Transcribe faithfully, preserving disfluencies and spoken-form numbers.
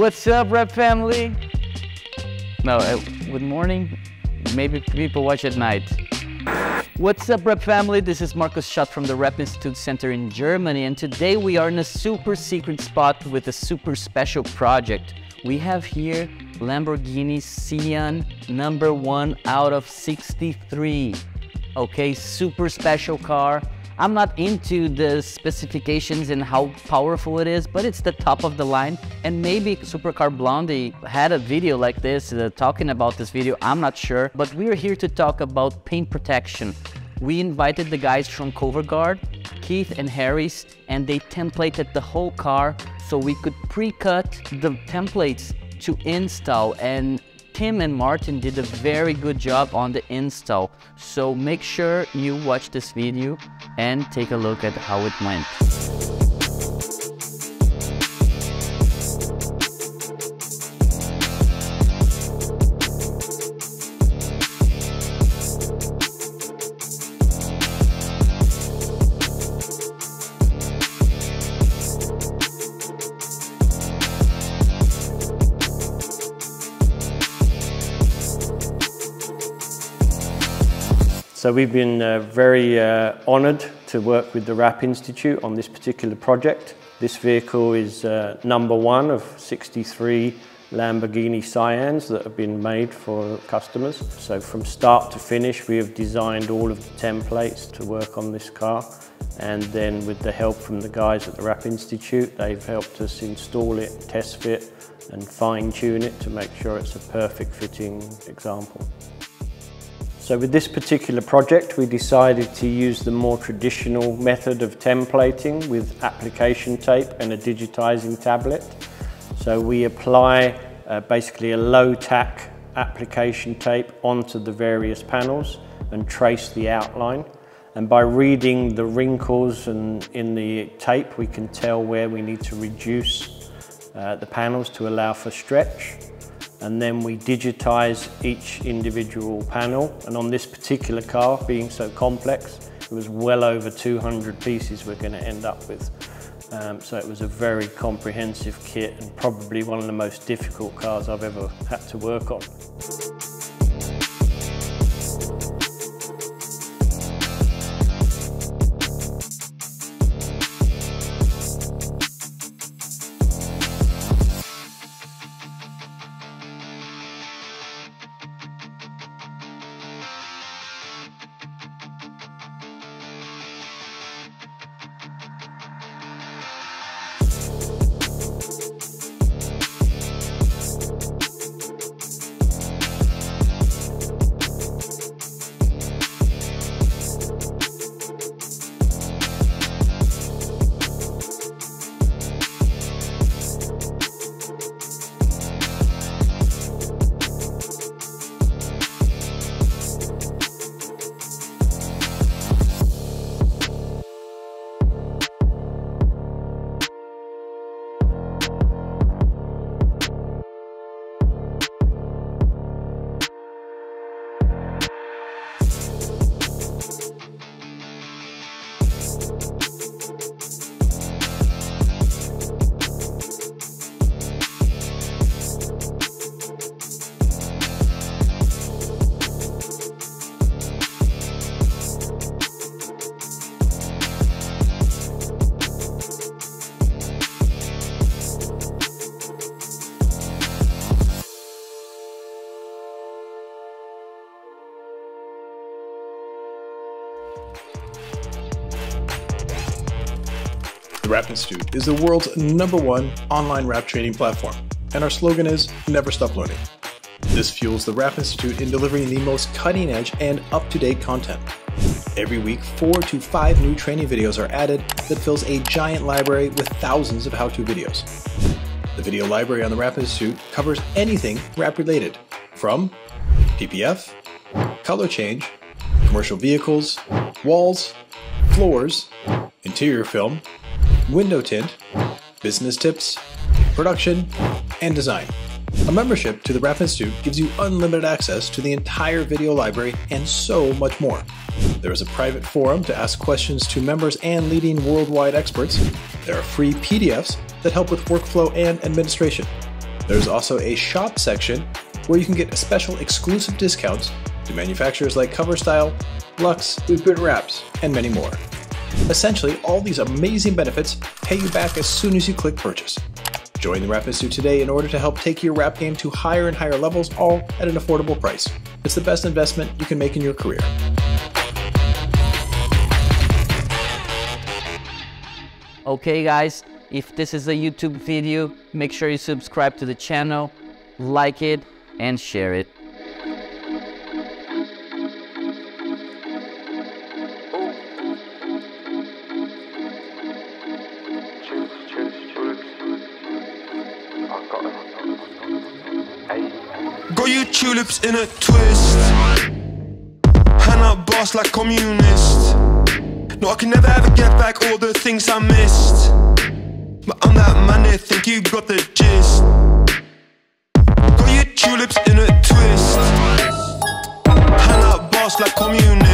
What's up, Wrap family? No, uh, good morning. Maybe people watch at night. What's up, Wrap family? This is Marcus Schott from the Wrap Institute Center in Germany, and today we are in a super secret spot with a super special project. We have here Lamborghini Sian, number one out of sixty-three. Okay, super special car. I'm not into the specifications and how powerful it is, but it's the top of the line. And maybe Supercar Blondie had a video like this, uh, talking about this video, I'm not sure. But we're here to talk about paint protection. We invited the guys from CoverGuard, Keith and Harry's, and they templated the whole car so we could pre-cut the templates to install. And Tim and Martin did a very good job on the install. So make sure you watch this video and take a look at how it went. So we've been uh, very uh, honoured to work with the Wrap Institute on this particular project. This vehicle is uh, number one of sixty-three Lamborghini Sians that have been made for customers. So from start to finish, we have designed all of the templates to work on this car. And then with the help from the guys at the Wrap Institute, they've helped us install it, test fit, and fine tune it to make sure it's a perfect fitting example. So with this particular project, we decided to use the more traditional method of templating with application tape and a digitizing tablet. So we apply uh, basically a low tack application tape onto the various panels and trace the outline. And by reading the wrinkles and in the tape, we can tell where we need to reduce uh, the panels to allow for stretch. And then we digitize each individual panel. And on this particular car, being so complex, it was well over two hundred pieces we're gonna end up with. Um, so it was a very comprehensive kit and probably one of the most difficult cars I've ever had to work on. The Wrap Institute is the world's number one online wrap training platform, and our slogan is never stop learning. This fuels the Wrap Institute in delivering the most cutting-edge and up-to-date content. Every week, four to five new training videos are added that fills a giant library with thousands of how-to videos. The video library on the Wrap Institute covers anything wrap-related, from P P F, color change, commercial vehicles, walls, floors, interior film, window tint, business tips, production, and design. A membership to the Wrap Institute gives you unlimited access to the entire video library and so much more. There is a private forum to ask questions to members and leading worldwide experts. There are free P D Fs that help with workflow and administration. There's also a shop section where you can get special exclusive discounts to manufacturers like CoverStyle, Luxe, WePrintWraps, and many more. Essentially, all these amazing benefits pay you back as soon as you click purchase. Join the Wrap Institute today in order to help take your wrap game to higher and higher levels, all at an affordable price. It's the best investment you can make in your career. Okay guys, if this is a YouTube video, make sure you subscribe to the channel, like it, and share it. Got your tulips in a twist, and I boss like communist. No, I can never ever get back all the things I missed, but I'm that man that think you got the gist. Got your tulips in a twist, and I boss like communist.